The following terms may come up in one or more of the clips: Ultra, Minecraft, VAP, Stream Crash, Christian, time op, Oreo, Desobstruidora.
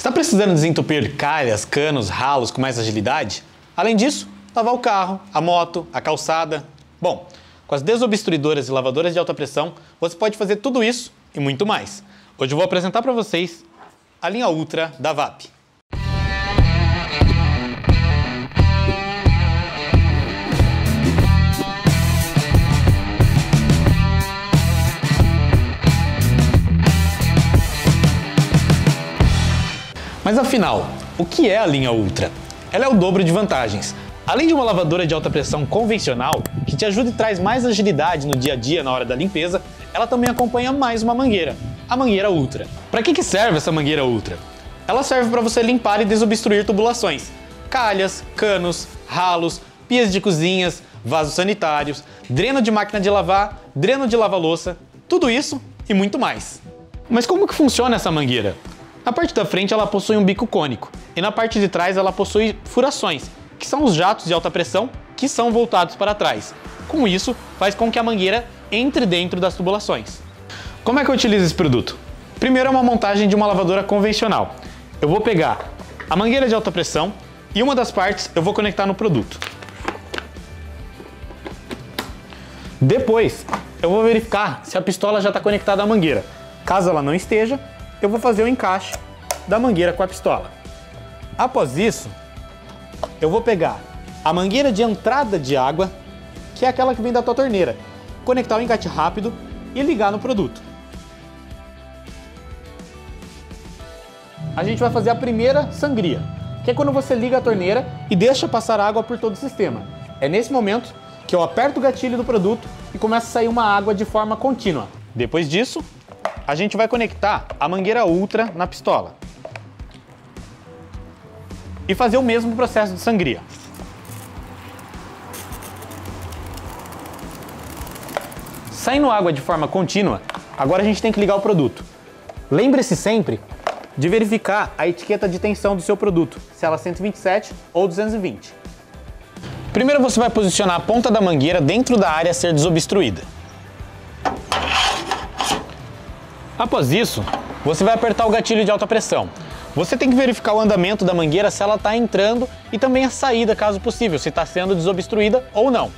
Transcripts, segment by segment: Está precisando desentupir calhas, canos, ralos com mais agilidade? Além disso, lavar o carro, a moto, a calçada... Bom, com as desobstruidoras e lavadoras de alta pressão, você pode fazer tudo isso e muito mais. Hoje eu vou apresentar para vocês a linha Ultra da VAP. Mas afinal, o que é a linha Ultra? Ela é o dobro de vantagens. Além de uma lavadora de alta pressão convencional, que te ajuda e traz mais agilidade no dia a dia na hora da limpeza, ela também acompanha mais uma mangueira, a mangueira Ultra. Para que serve essa mangueira Ultra? Ela serve para você limpar e desobstruir tubulações, calhas, canos, ralos, pias de cozinhas, vasos sanitários, dreno de máquina de lavar, dreno de lava-louça, tudo isso e muito mais. Mas como que funciona essa mangueira? Na parte da frente ela possui um bico cônico e na parte de trás ela possui furações, que são os jatos de alta pressão que são voltados para trás. Com isso, faz com que a mangueira entre dentro das tubulações. Como é que eu utilizo esse produto? Primeiro é uma montagem de uma lavadora convencional. Eu vou pegar a mangueira de alta pressão e uma das partes eu vou conectar no produto. Depois, eu vou verificar se a pistola já está conectada à mangueira. Caso ela não esteja, eu vou fazer o encaixe da mangueira com a pistola. Após isso, eu vou pegar a mangueira de entrada de água, que é aquela que vem da tua torneira, conectar o encate rápido e ligar no produto. A gente vai fazer a primeira sangria, que é quando você liga a torneira e deixa passar água por todo o sistema. É nesse momento que eu aperto o gatilho do produto e começa a sair uma água de forma contínua. Depois disso, a gente vai conectar a mangueira Ultra na pistola e fazer o mesmo processo de sangria. Saindo água de forma contínua, agora a gente tem que ligar o produto. Lembre-se sempre de verificar a etiqueta de tensão do seu produto, se ela é 127 ou 220. Primeiro você vai posicionar a ponta da mangueira dentro da área a ser desobstruída. Após isso, você vai apertar o gatilho de alta pressão. Você tem que verificar o andamento da mangueira, se ela está entrando e também a saída, caso possível, se está sendo desobstruída ou não.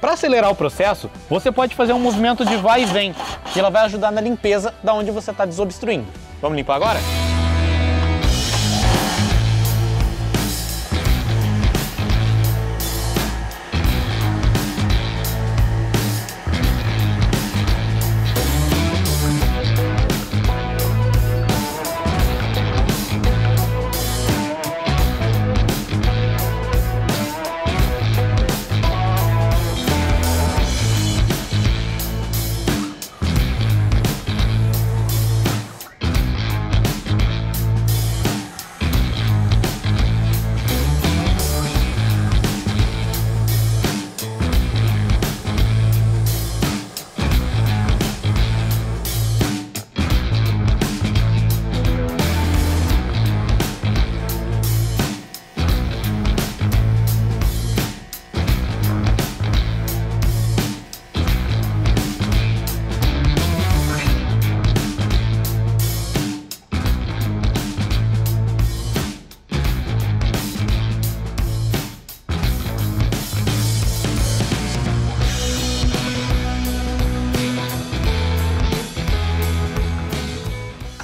Para acelerar o processo, você pode fazer um movimento de vai e vem, que ela vai ajudar na limpeza da onde você está desobstruindo. Vamos limpar agora?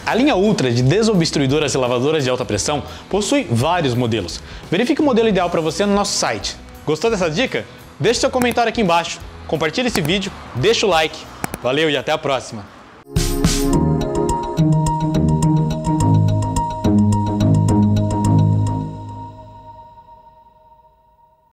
A linha Ultra de desobstruidoras e lavadoras de alta pressão possui vários modelos. Verifique o modelo ideal para você no nosso site. Gostou dessa dica? Deixe seu comentário aqui embaixo, compartilhe esse vídeo, deixa o like. Valeu e até a próxima!